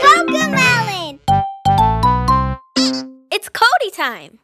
CoComelon! It's Cody time!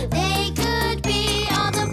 They could be all the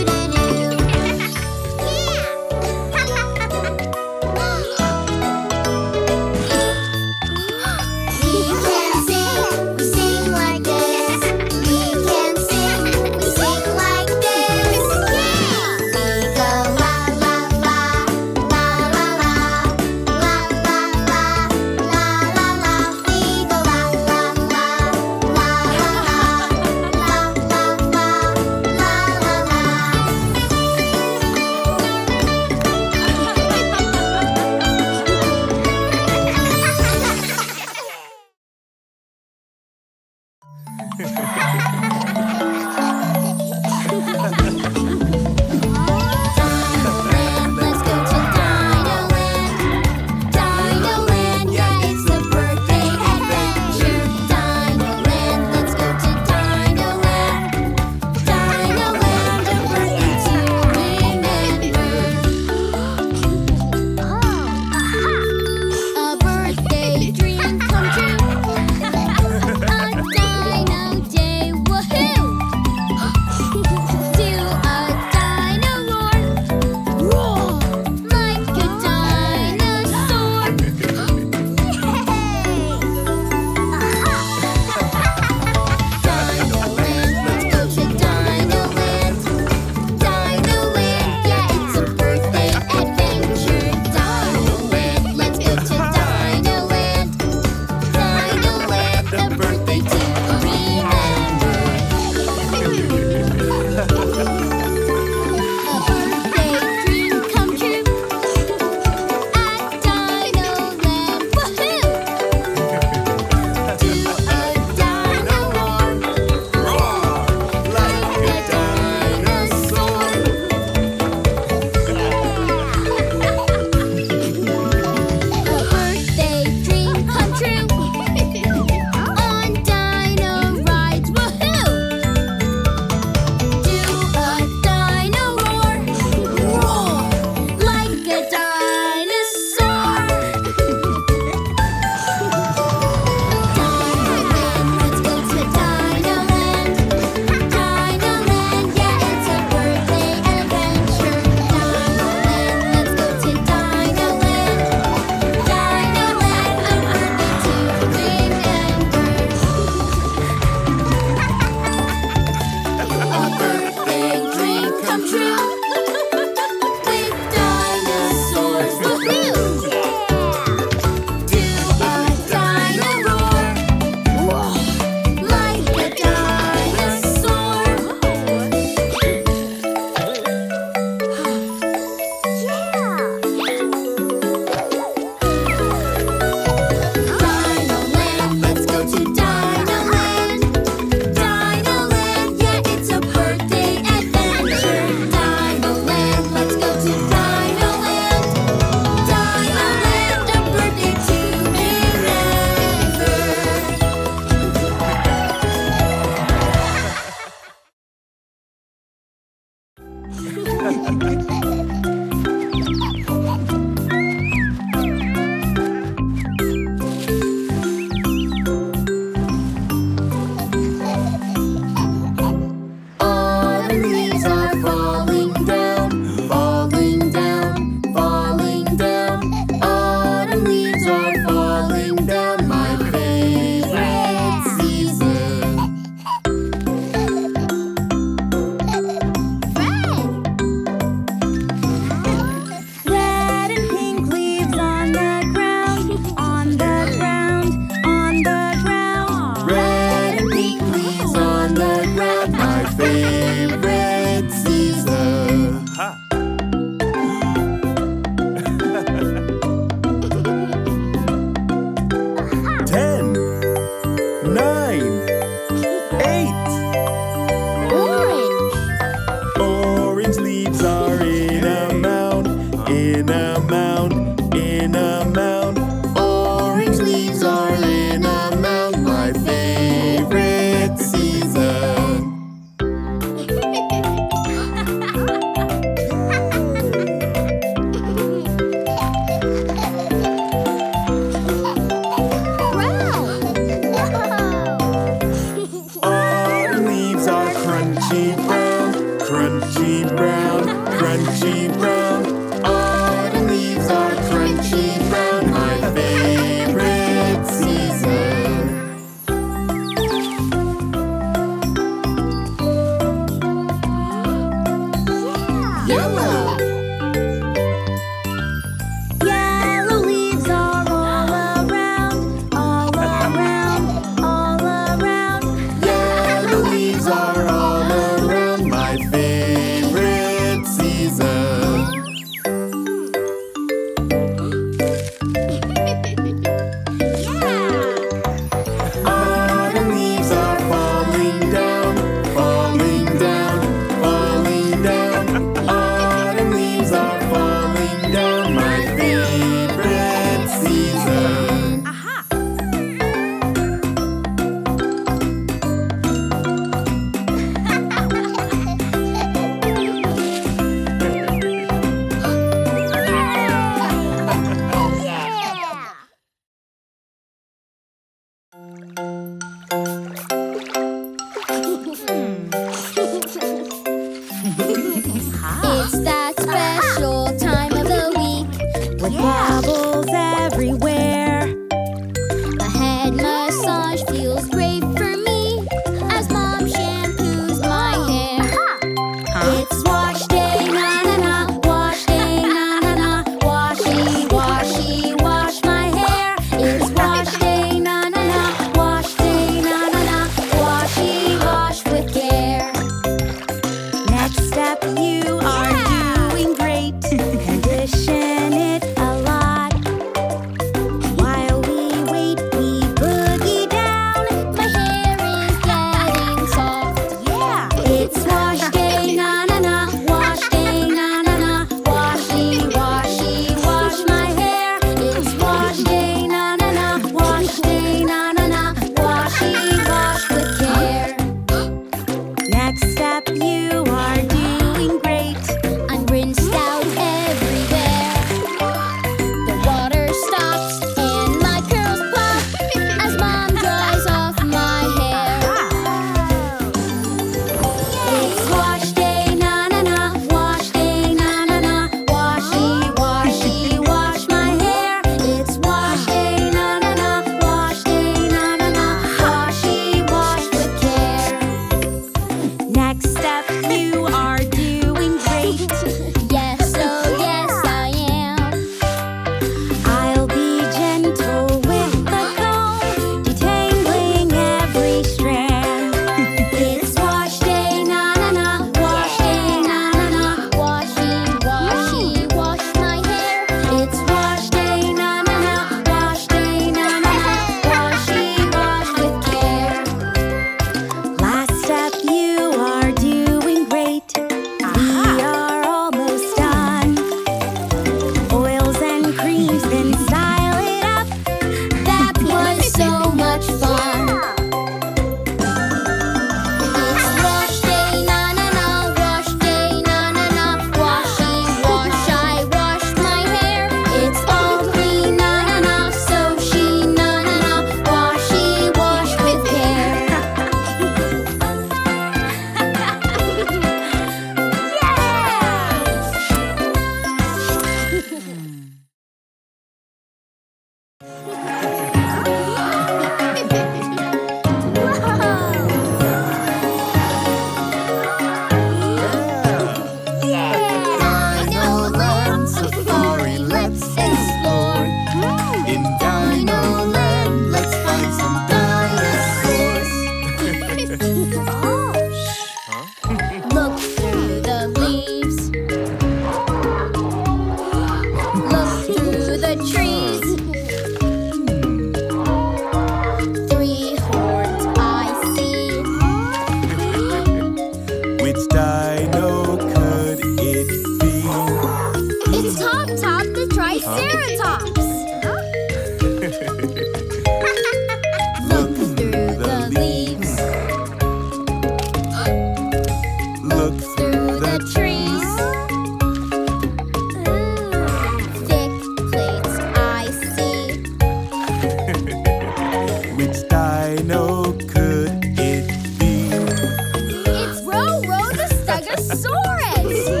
Dinosaurus!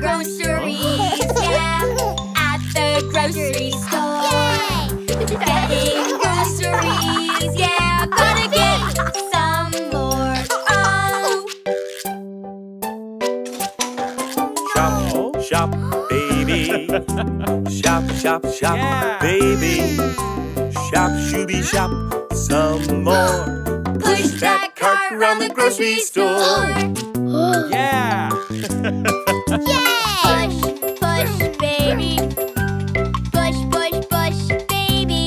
Groceries, yeah, at the grocery store. shop, shop, shop, yeah. Baby. Shop, shooby, shop, some more. Push that cart around the grocery store. Yeah. Yay! Push, push, baby. Push, push, push, baby.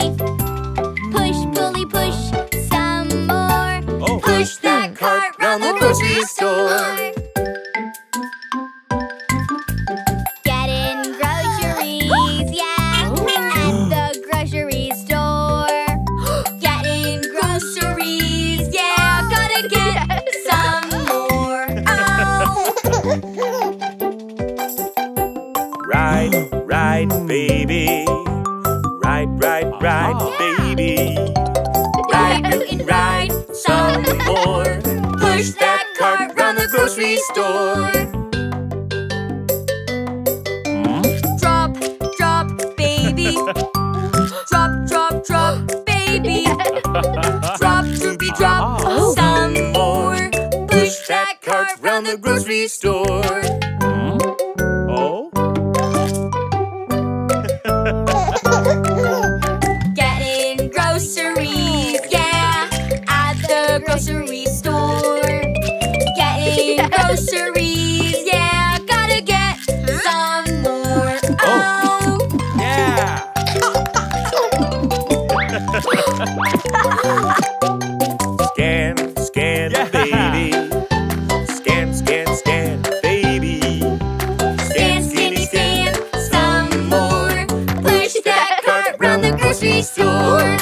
Push, pulley, push, some more. Oh. Push that cart around the grocery store. Ride, baby. Ride, ride, ride, baby. Ride, some more. Push that cart round the grocery store. Drop, drop, baby. Drop, drop, drop, baby. Drop, droopy, drop, some more. Push that cart round the grocery store. Groceries, yeah, gotta get some more. Oh, yeah. Scan, scan, baby. Scan, scan, scan, baby. Scan, skinny, scan, some more. Push that cart round the grocery store.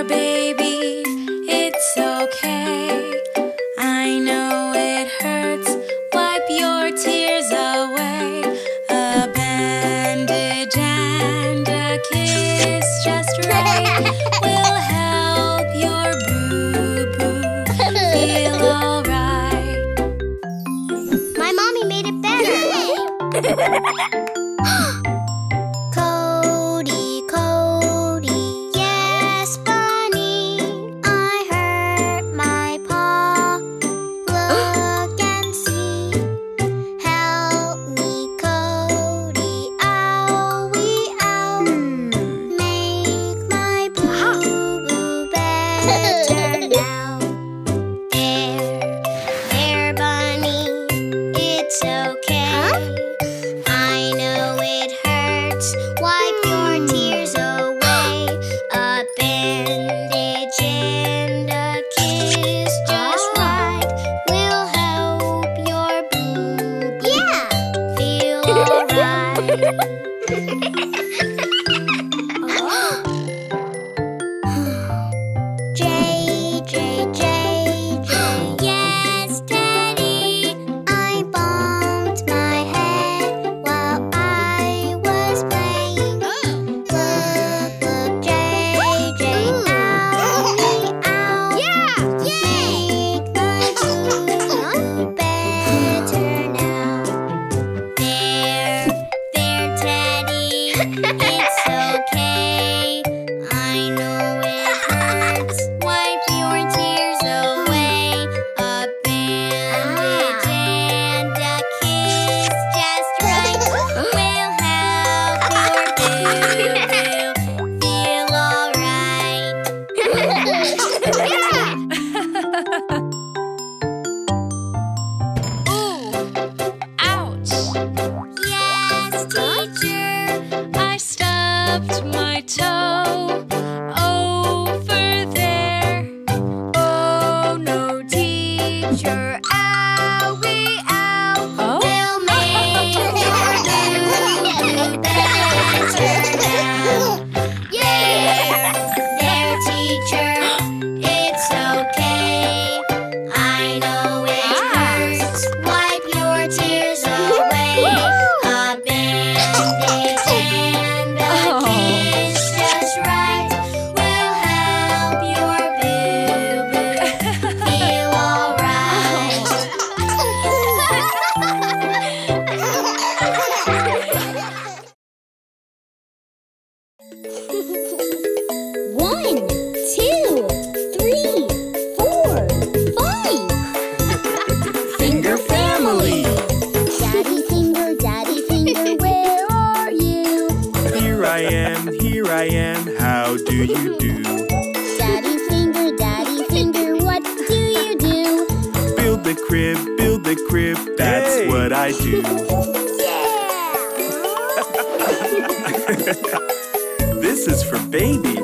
Baby. crib, build the crib, that's what I do. This is for baby.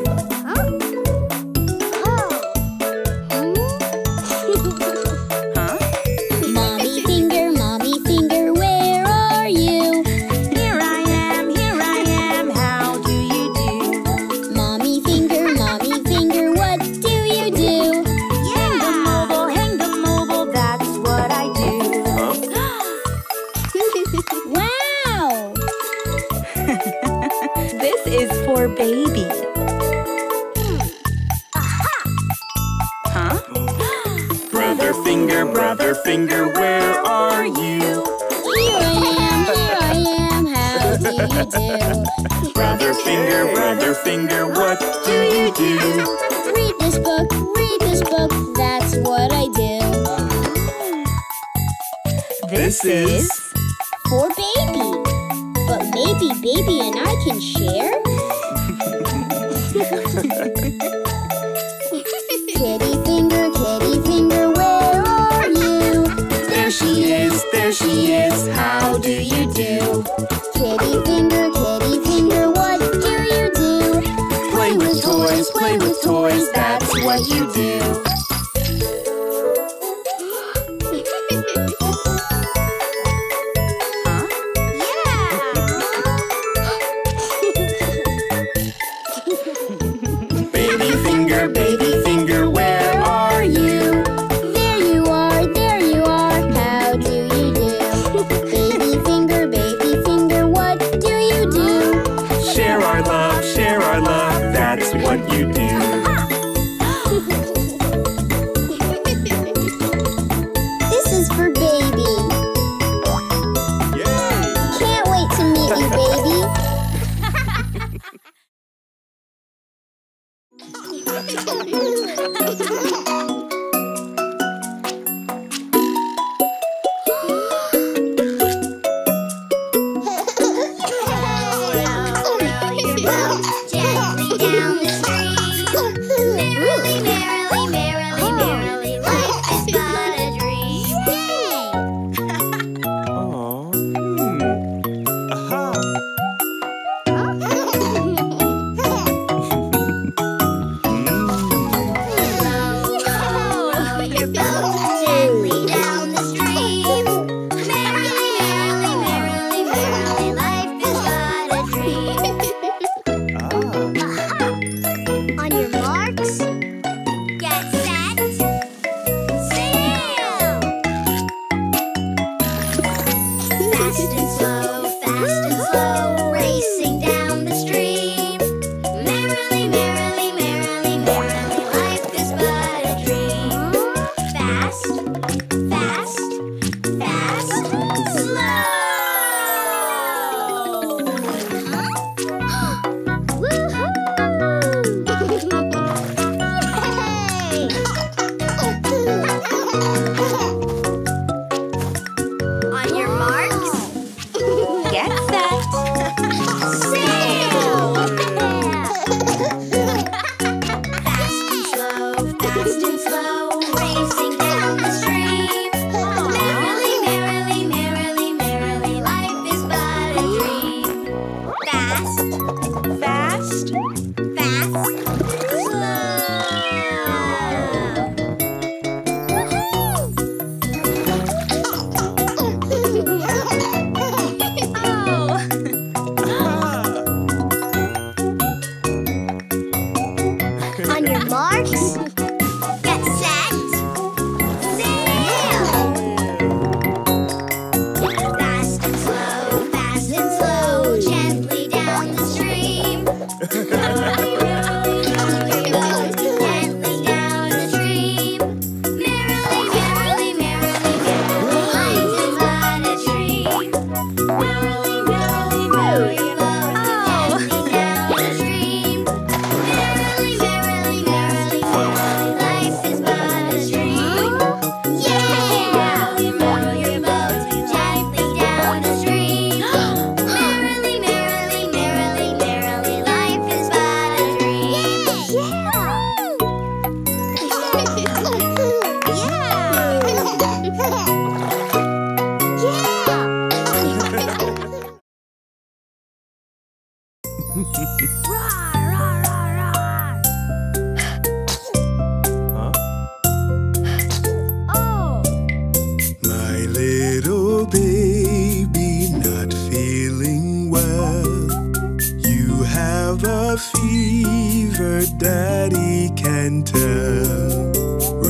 daddy can tell.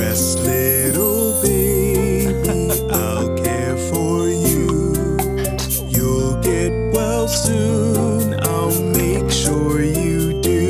Rest, little baby, I'll care for you. You'll get well soon, I'll make sure you do.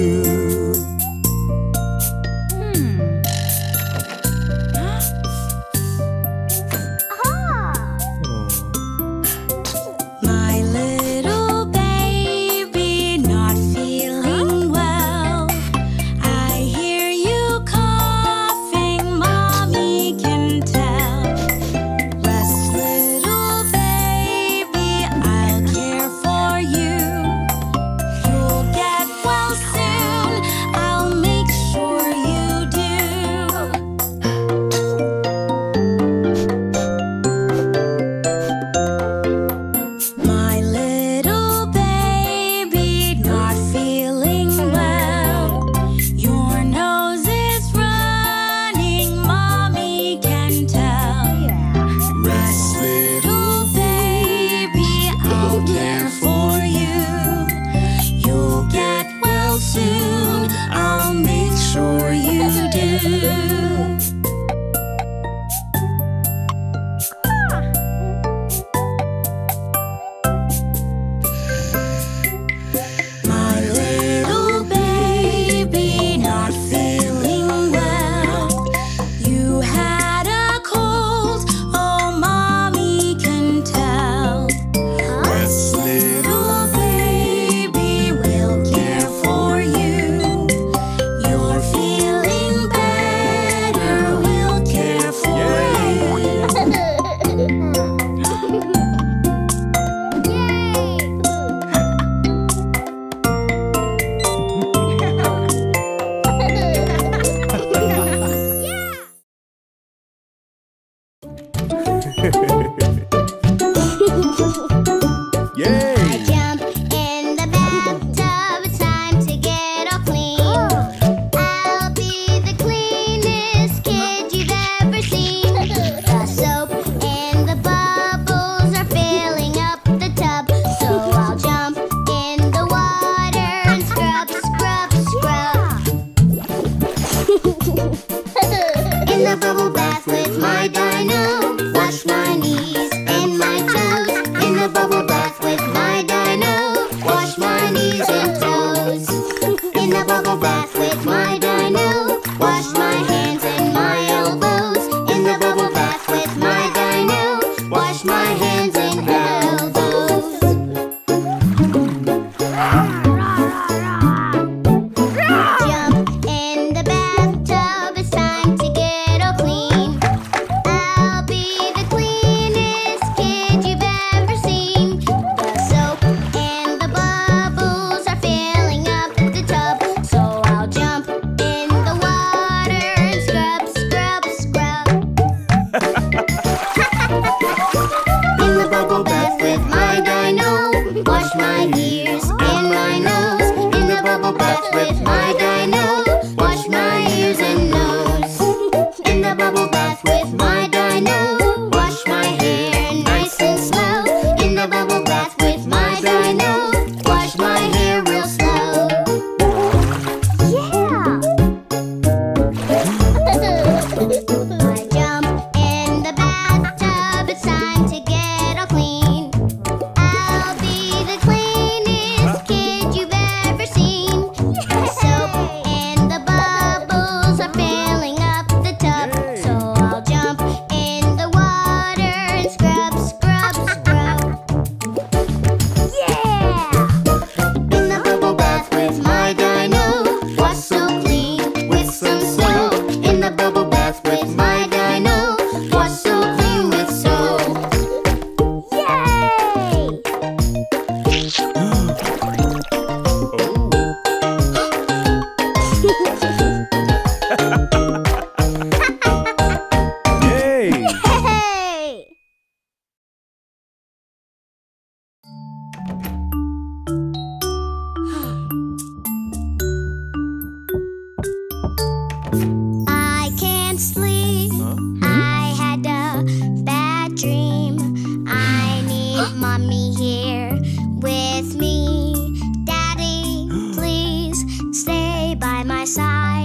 Side.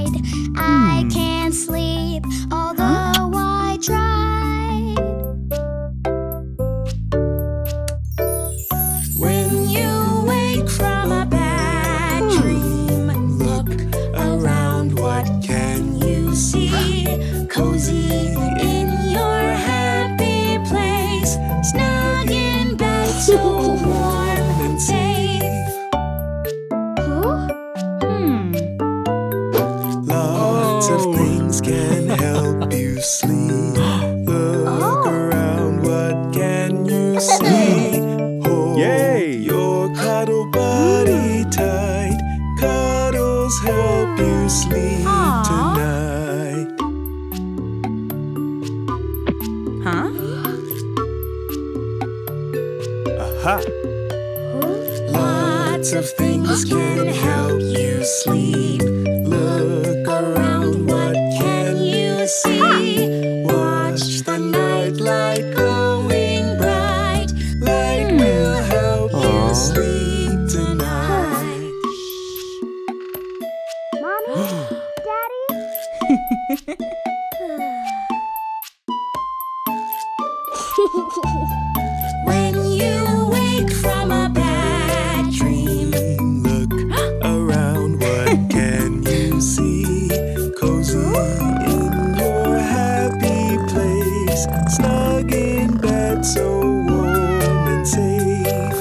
can't sleep, although I tried. When you wake from a bad dream, look around, what can you see? Cozy in your happy place, snug in bed, so warm and safe. Lots of things can help you sleep. Look around, what can you see? Hold your cuddle buddy tight. Cuddles help you sleep tonight. Lots of things can help you sleep. Look around, what can you see? Watch the night light going bright. Light will help you sleep tonight. Mommy? Daddy? When you wake from a bad dream, look around, what can you see? Cozy in your happy place, snug in bed, so warm and safe.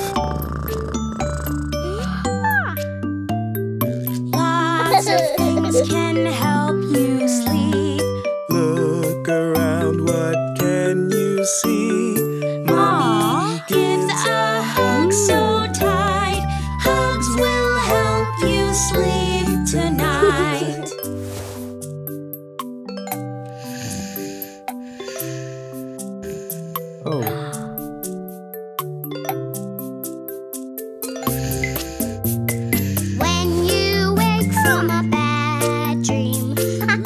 Lots of things can help you sleep. Look around, what can you see? Mommy gives a hug so tight. Hugs will help you sleep tonight. When you wake from a bad dream, look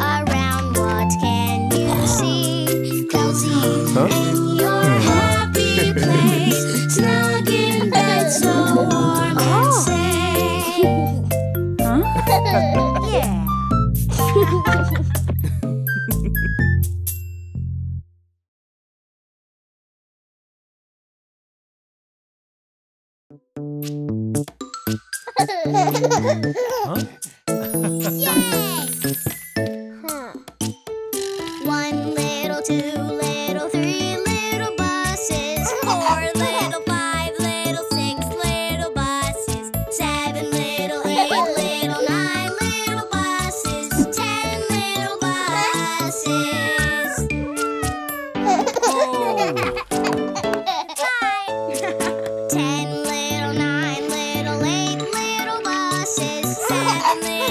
around, what can you see? Cozy in your happy place, snug in bed, so warm and safe. One little, two little, three little buses, four little, five little, six little buses, seven little, eight little, nine little buses, ten little buses. Ten little, nine little, eight little buses, seven little.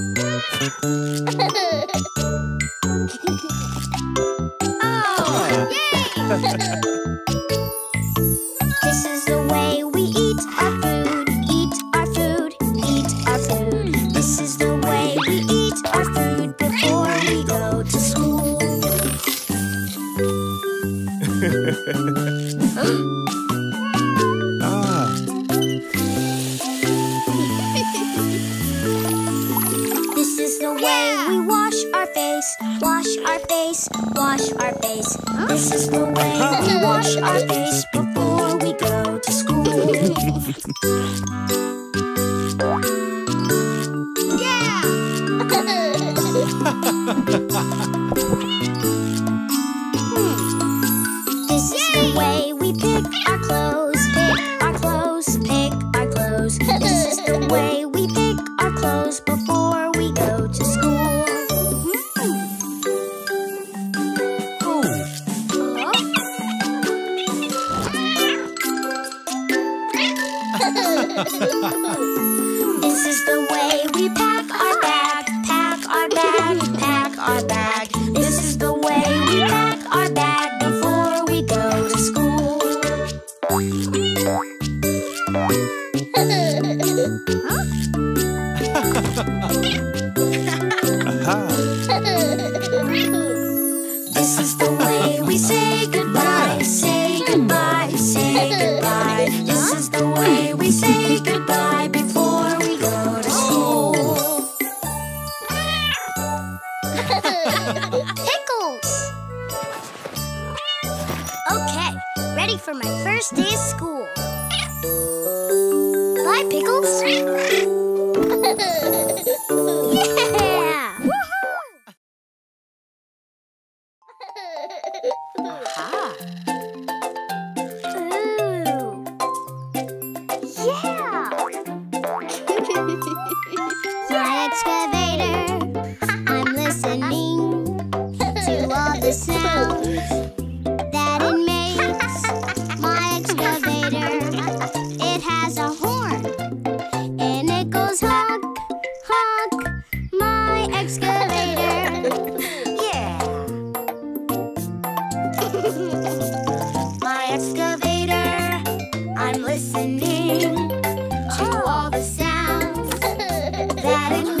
This is the way we eat our food, eat our food, eat our food. This is the way we eat our food before we go to school. This is the way we wash our face, wash our face, wash our face. This is the way we wash our face before we go to school. This is the way we pick our clothes, pick our clothes, pick our clothes. This is the way we pick our clothes before we go to school. This is the way we pack our bag, pack our bag, pack our bag. This is the way we pack our bag before we go to school. This is the way we say goodbye, say goodbye, say goodbye. This is the way we say goodbye before we go to school. Pickles! Okay, ready for my first day of school. Bye, Pickles. Yeah! My excavator, I'm listening to all the sounds that it makes. My excavator, it has a horn, and it goes honk, honk, my excavator. Yeah! My excavator, I'm listening to all the sounds that it makes.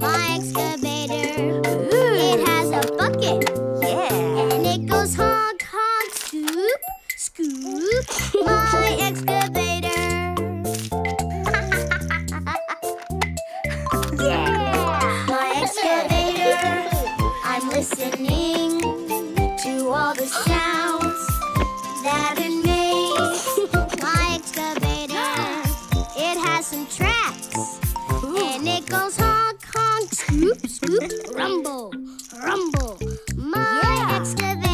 My excavator, it has a bucket. Yeah. And it goes honk, honk, scoop, scoop. My excavator. Yeah. My excavator, I'm listening to all the sounds that it makes. My excavator, it has some tracks. And it goes honk, honk, scoop, scoop, rumble, rumble. My excavator.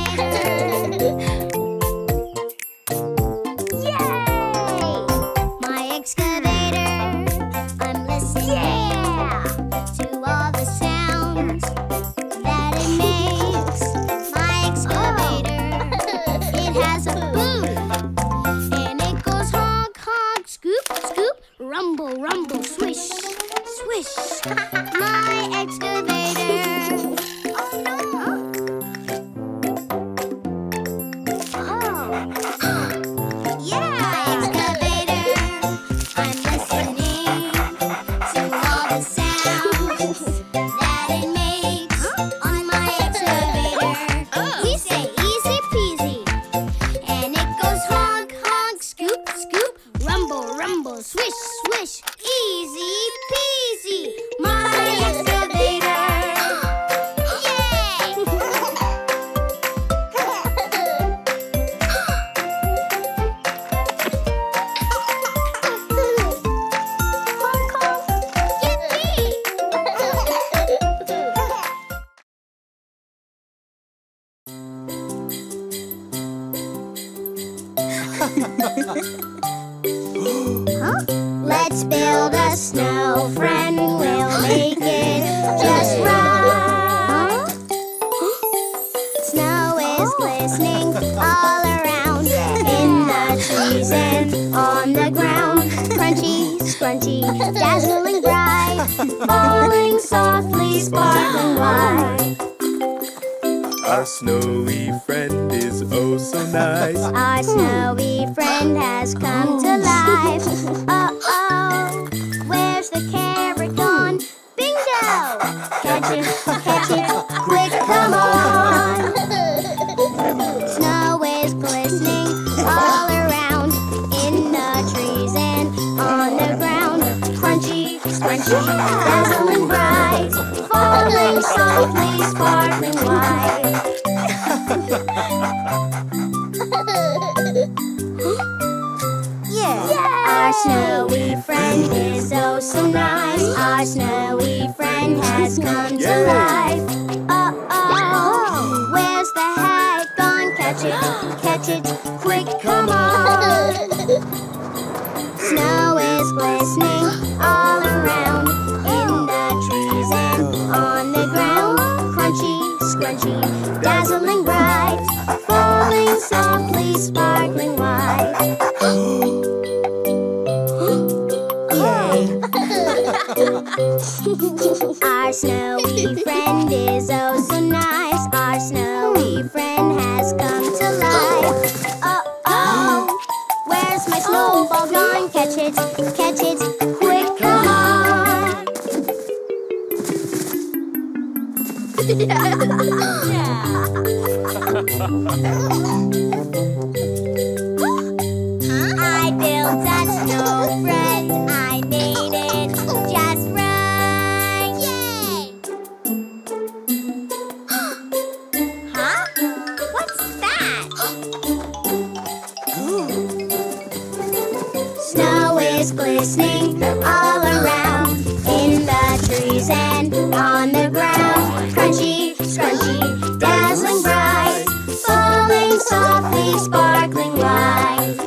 Yay! My excavator, I'm listening to all the sounds that it makes. My excavator, it has a boom. And it goes honk, honk, scoop, scoop, rumble, rumble, swish. Swish! My excavator! Oh no! Oh! Yeah! My excavator! I'm listening to all the sounds that it makes. On my excavator, we say easy peasy. And it goes honk, honk, scoop, scoop, rumble, rumble, swish, swish, easy peasy. Let's build a snow friend, we'll make it just right. Snow is glistening all around, in the trees and on the ground. Crunchy, scrunchy, dazzling bright. falling softly, sparkling wide. Our snowy friend is oh so nice. Our snowy friend has come to life. Uh-oh, where's the carrot gone? Bingo! Catch it, quick, come on! Snow is glistening all around, in the trees and on the ground. Crunchy, scrunchy, dazzling bright, falling softly, sparkling wide. Yeah. Yeah! Our snowy friend is oh so nice. Our snowy friend has come to life. Uh-oh, where's the hat gone? Catch it, quick, come on! Snow is glistening all around, in the trees and on the ground. Crunchy, scrunchy, dazzling bright, falling softly, sparkling wide. Our snowy friend is oh so nice. Our snowy friend has come to life. Uh-oh, where's my snowball gone? Catch it, quick, come on. I built a snow friend. I made it just right. Yay! Huh? What's that? Snow is glistening all around, in the trees and on the ground. Crunchy, scrunchy, dazzling bright, falling softly, sparkling wide.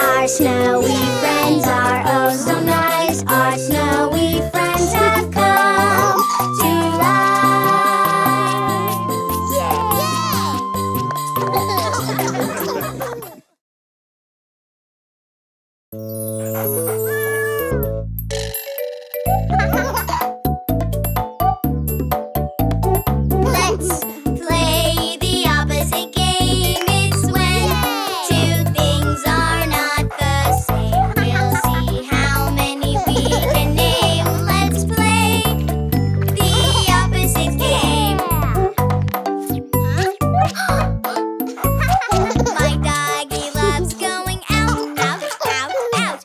Our snowy friends are oh so nice. Our snowy friends have come to life. Yay! Let's play the opposite game. It's when two things are not the same. We'll see how many we can name. Let's play the opposite game. My doggy loves going out, out, out, out.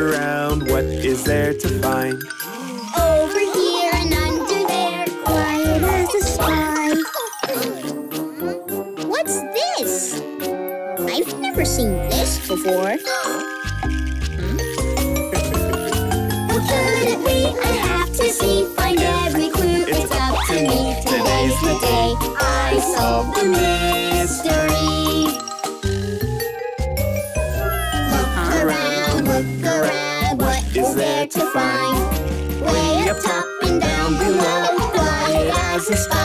around, what is there to find? Over here and under there, quiet as a spy. What's this? I've never seen this before. What could it be? I have to see. Find every clue, it's up to me. Today's the day I solve the mystery. Look around, what is there to find? Way up top and down below, quiet as a spy.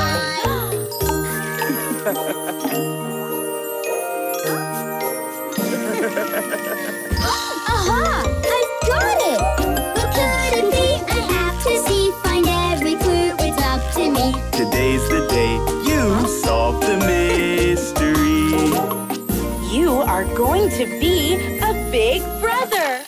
Aha! I've got it! What could it be? I have to see, find every clue, it's up to me. Today's the day you solve the mystery. You are going to be a big brother!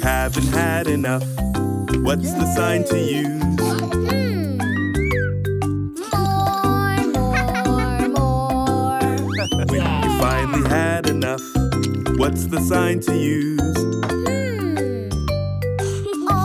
Haven't had enough. What's the sign to use? More, more, more. When you finally had enough, what's the sign to use? More, more,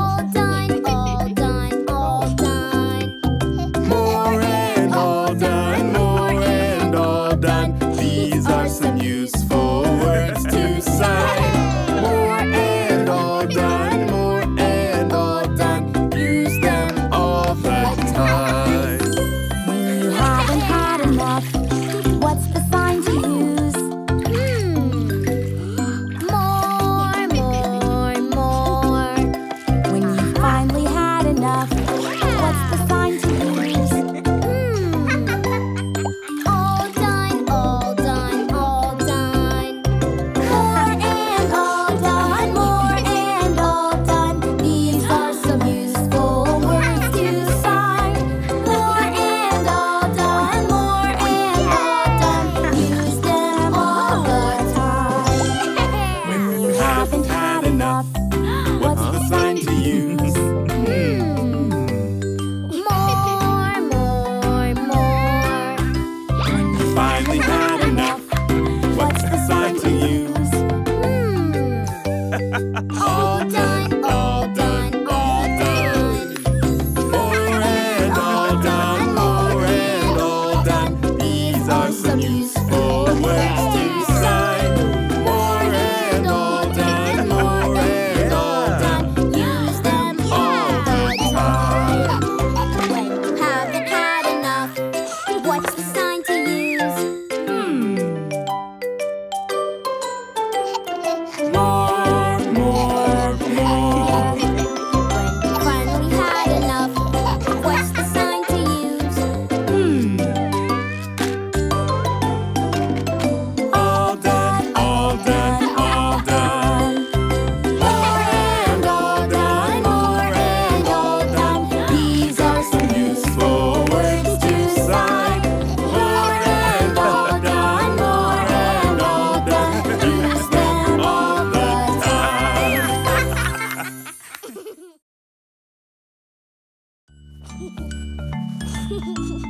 Hop,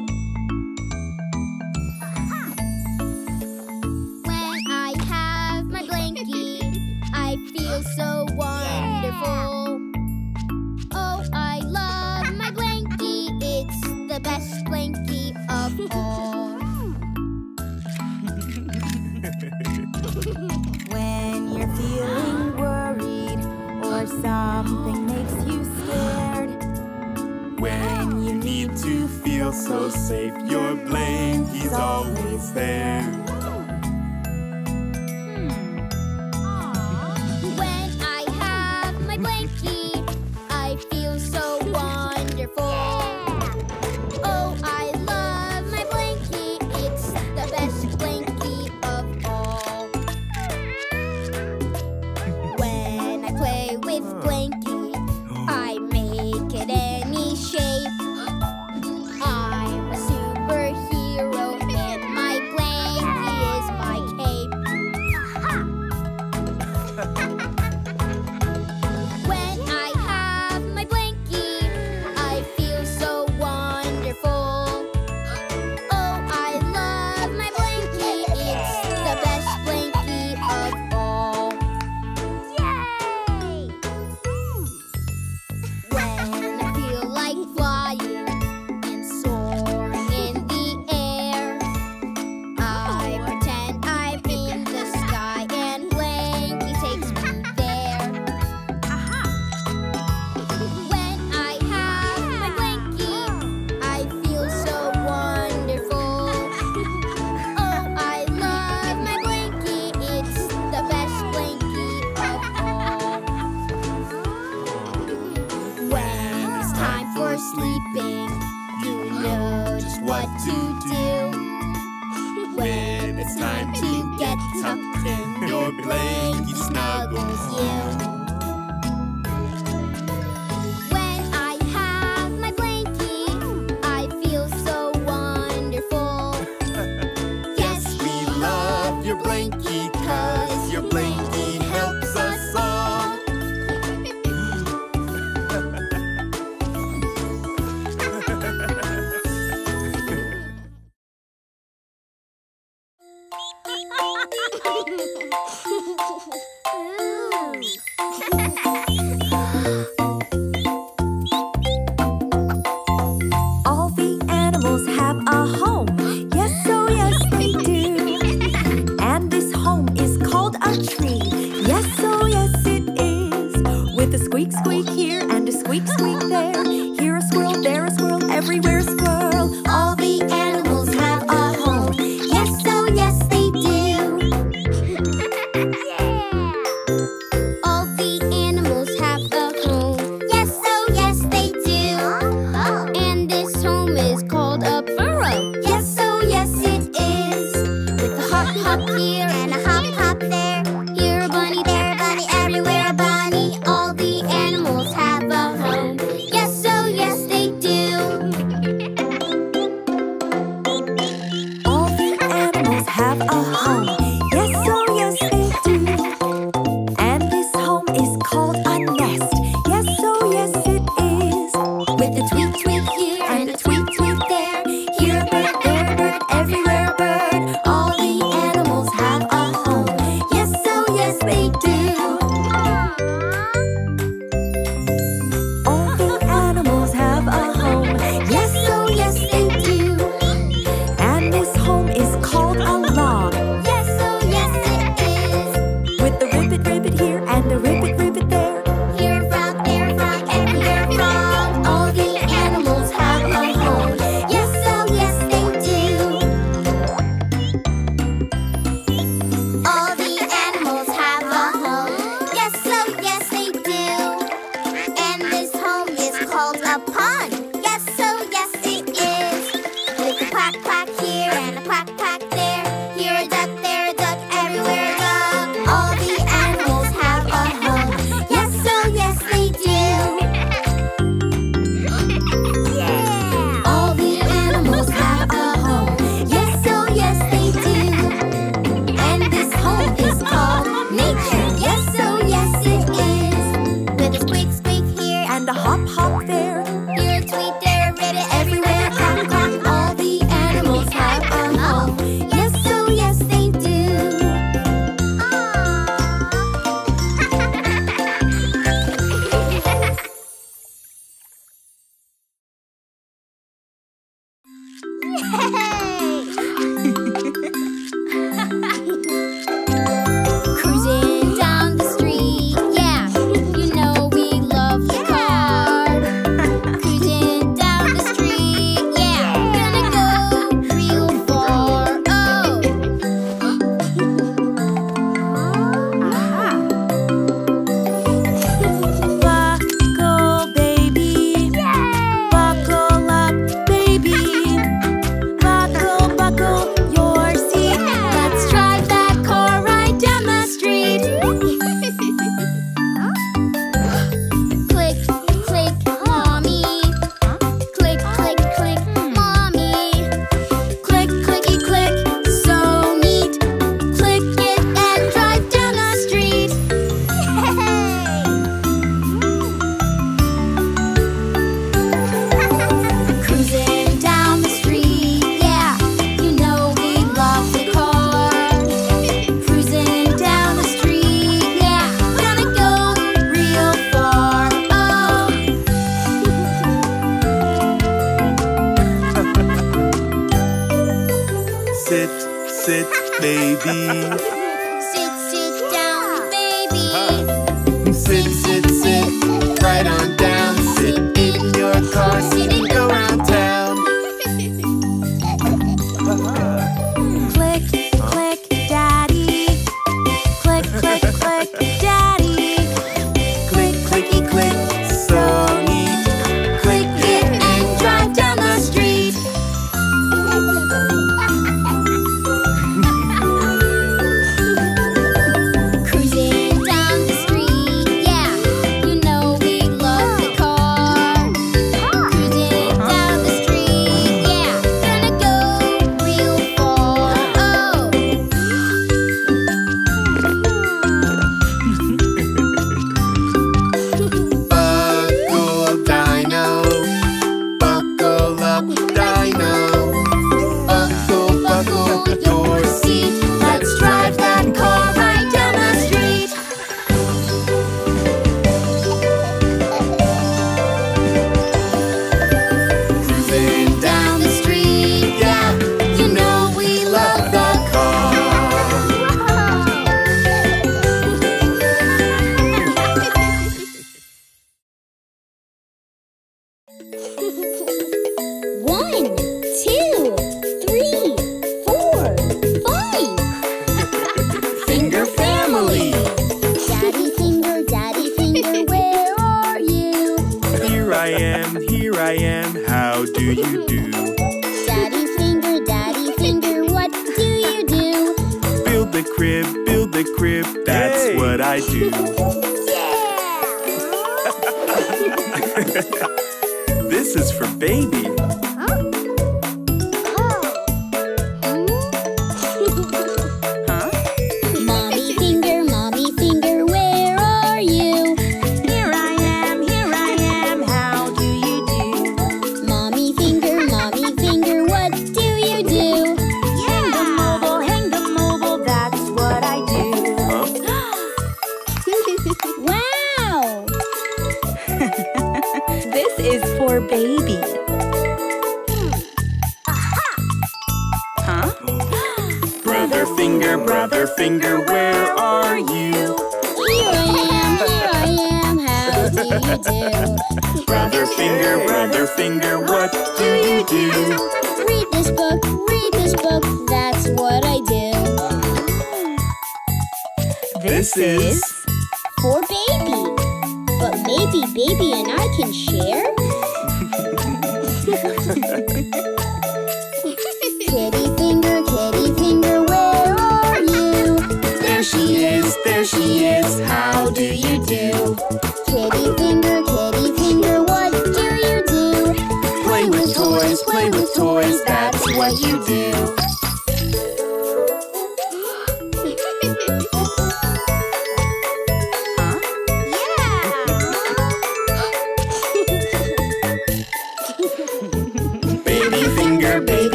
hop there. Here, tweet, there, read it everywhere. Clap, clap,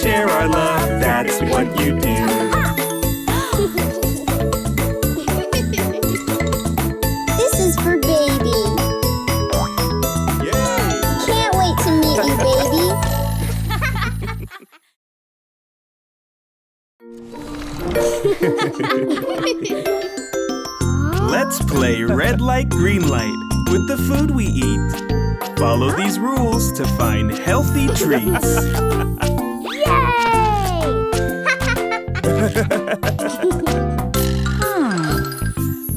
Share our love, that's what you do. Let's play red light, green light with the food we eat. Follow these rules to find healthy treats. Yay!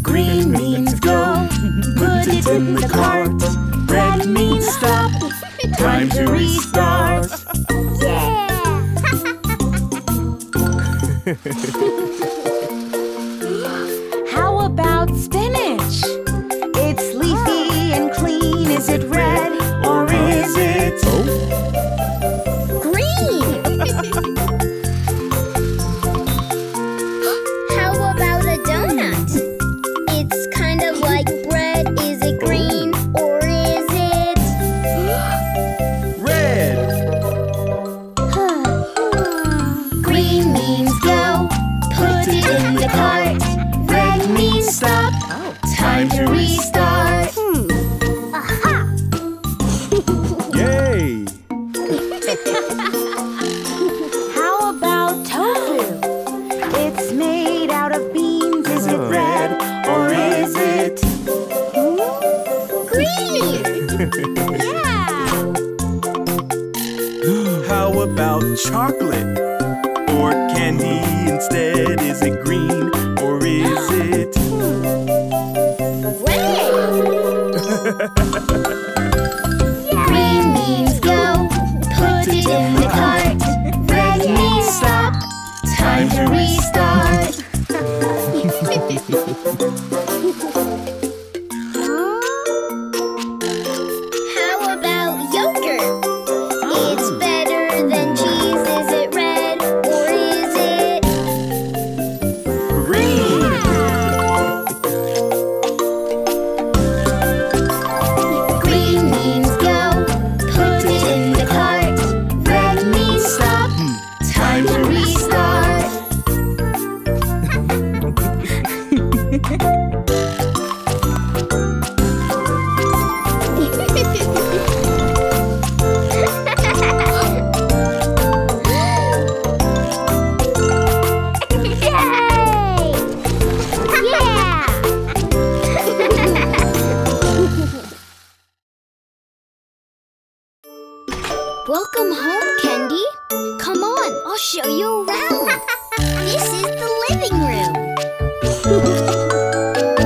Green means go, put it in the cart. Red means stop, time to restart. How about spinach? It's leafy and clean. Is it red or is it green? How about a donut? It's kind of like bread. Is it green or is it red? Green means go. Put it in the cart. Red means stop. Time to restart. Aha! Yay! How about tofu? It's made out of beans. Is it red or is it green? Yeah! How about chocolate? Or candy instead? Is it green or is it red? Green means go. Put it in the cart. Red means stop. Time to restart. How about yogurt? It's better than cheese. Is it red or is it green? Green means go. Put it in the cart. Red means stop. Time to restart. Welcome home, Candy. Come on, I'll show you around. This is the living room.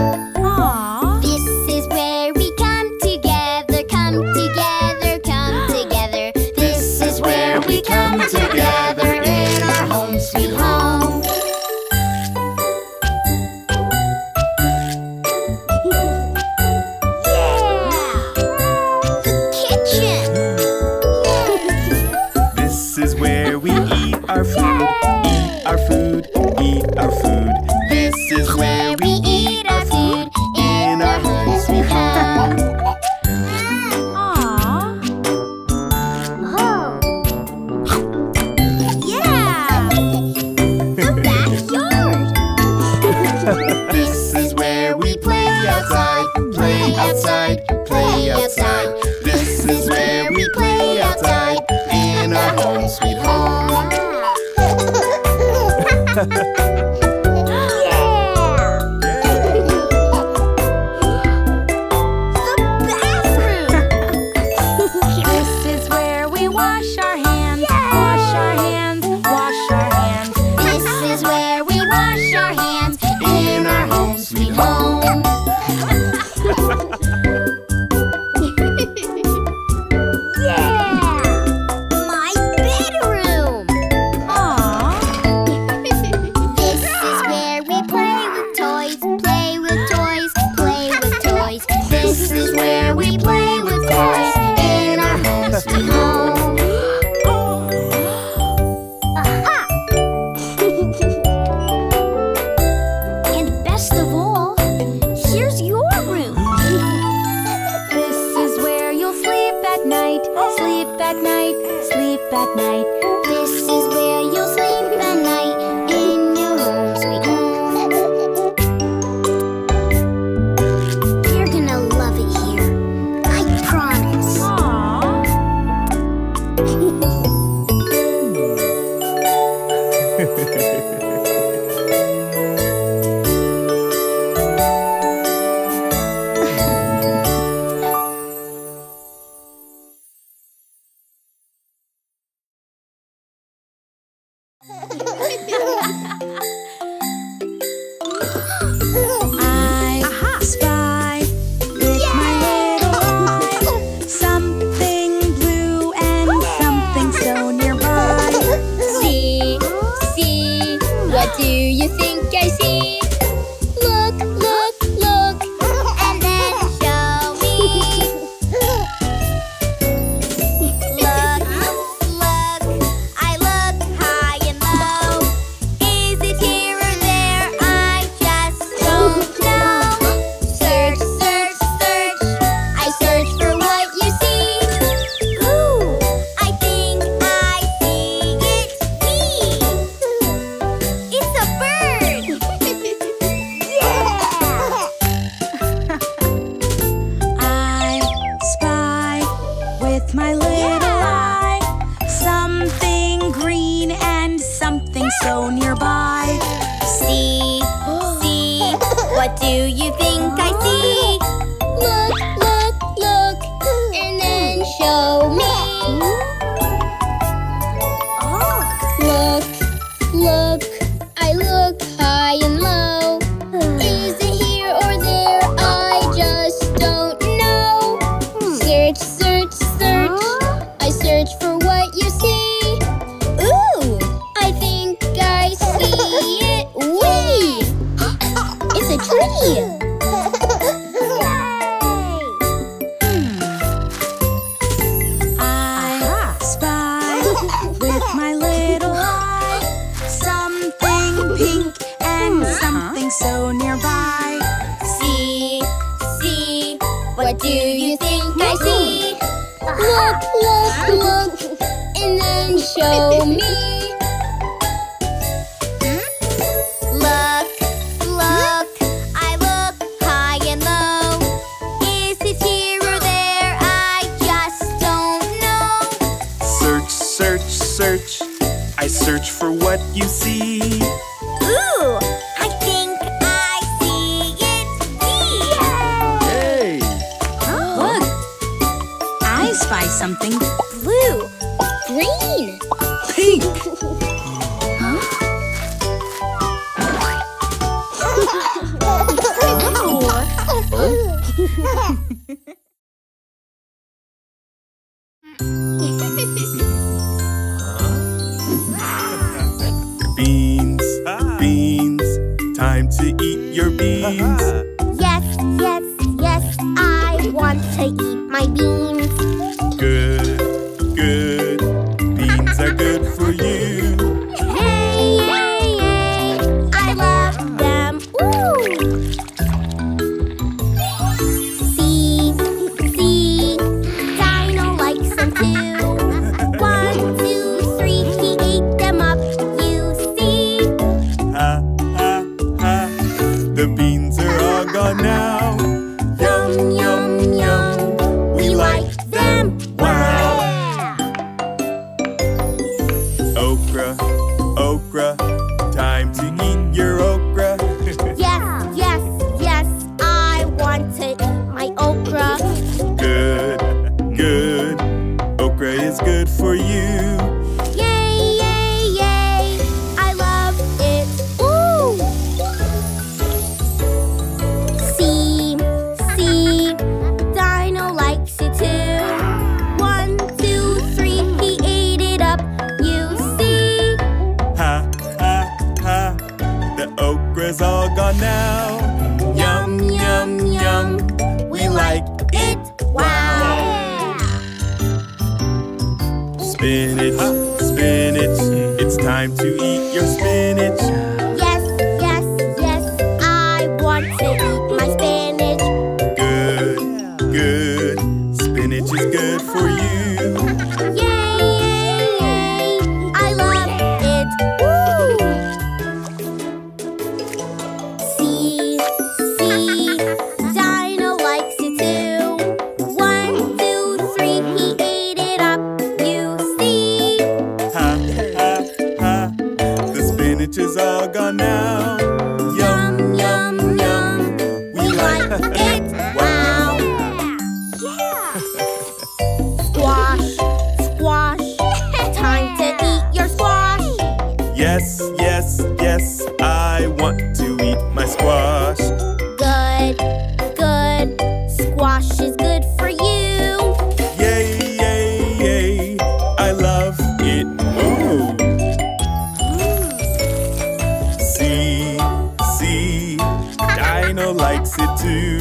Camel likes it too.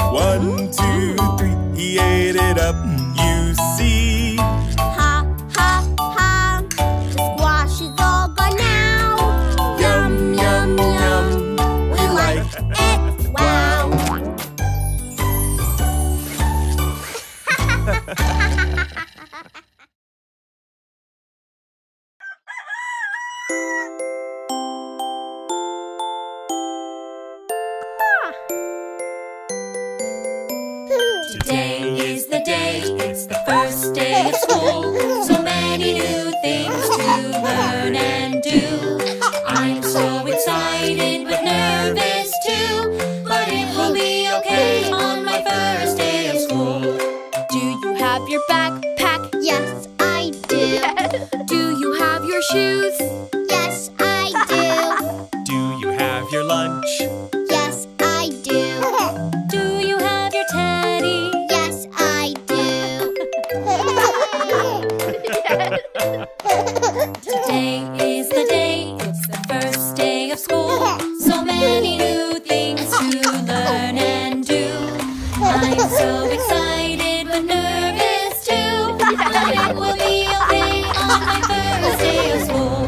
1, 2, 3, he ate it up, you see. Ha, ha, ha, the squash is all gone now. Yum, yum, yum, we like it, wow. Today is the day, it's the first day of school. So many new things to learn and do. I'm so excited but nervous too, but it will be okay on my first day of school. Do you have your backpack? Yes, I do. Do you have your shoes? Yes, I do. Do you have your lunch? Yes, I do. Today is the day, it's the first day of school. So many new things to learn and do. I'm so excited but nervous too, but it will be okay on my first day of school.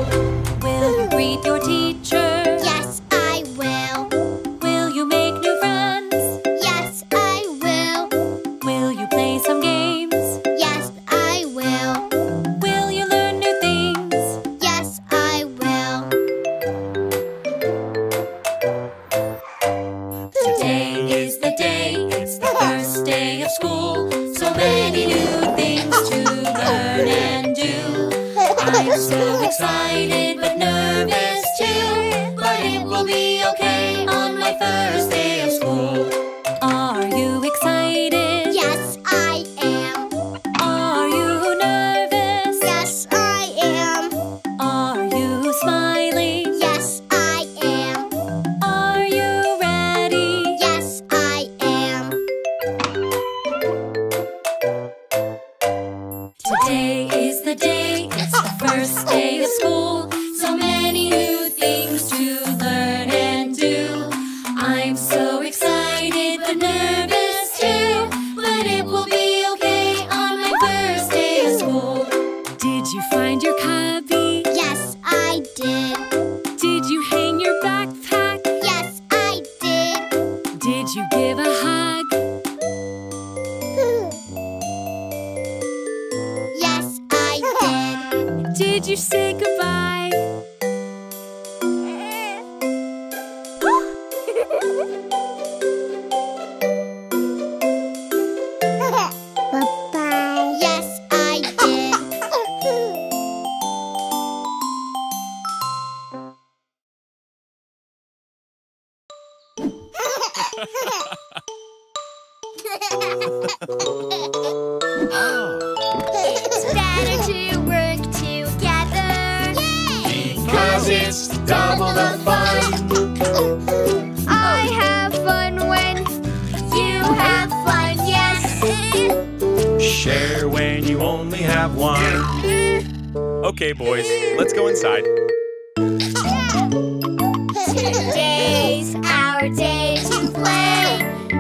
Will you greet your teacher? Yes, I will. Will you make new friends? Yes, I will. Will you play some games? Yes, I will. School, so many new things to learn and do. I'm so excited but nervous too, but it will be okay on my first day of school. Are you excited? Yes, I am. Are you nervous? Yes, I am. Are you smiling? Yes, I am. Are you ready? Yes, I am. Today is the day, it's the first day of school. So many new things to learn and do. I'm so excited but nervous too, but it will be okay on my first day of school. Did you find your cubby? Yes, I did. Did you hang your backpack? Yes, I did. Did you give a hug? Did you say goodbye? Bye-bye. Yes, I did. It's better to work together. Yay! Because it's double the fun. I have fun when you have fun, yes. Share when you only have one. Okay, boys, let's go inside. Today's our day to play.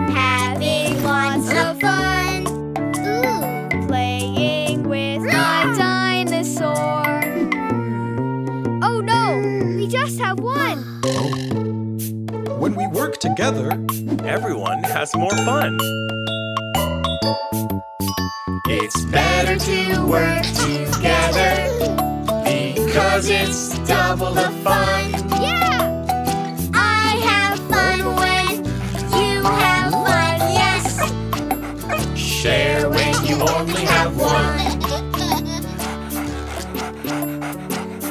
Having lots of fun. When we work together, everyone has more fun. It's better to work together because it's double the fun. Yeah! I have fun when you have fun, yes! Share when you only have one.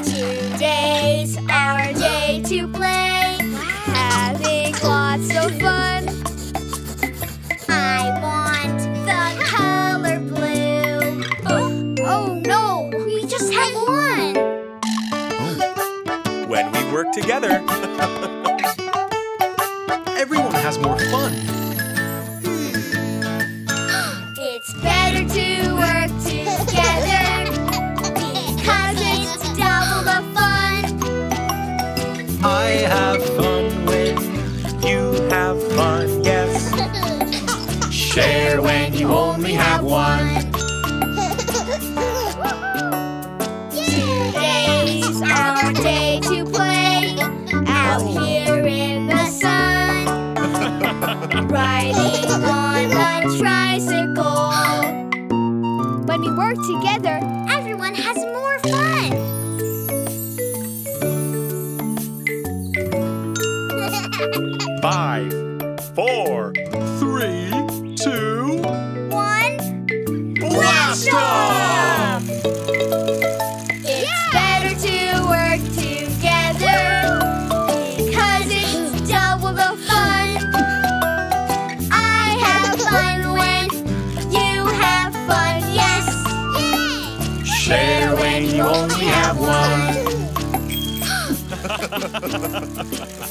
Today's our day to play. Lots of fun. I want the color blue. Oh no, we just had one. When we work together, everyone has more fun. It's better to work together because it's double the fun. I have fun. Have fun. 5, 4, 3, 2, 1. Blast off! It's better to work together because it's double the fun. I have fun when you have fun, yes. Yay. Share when you only have one.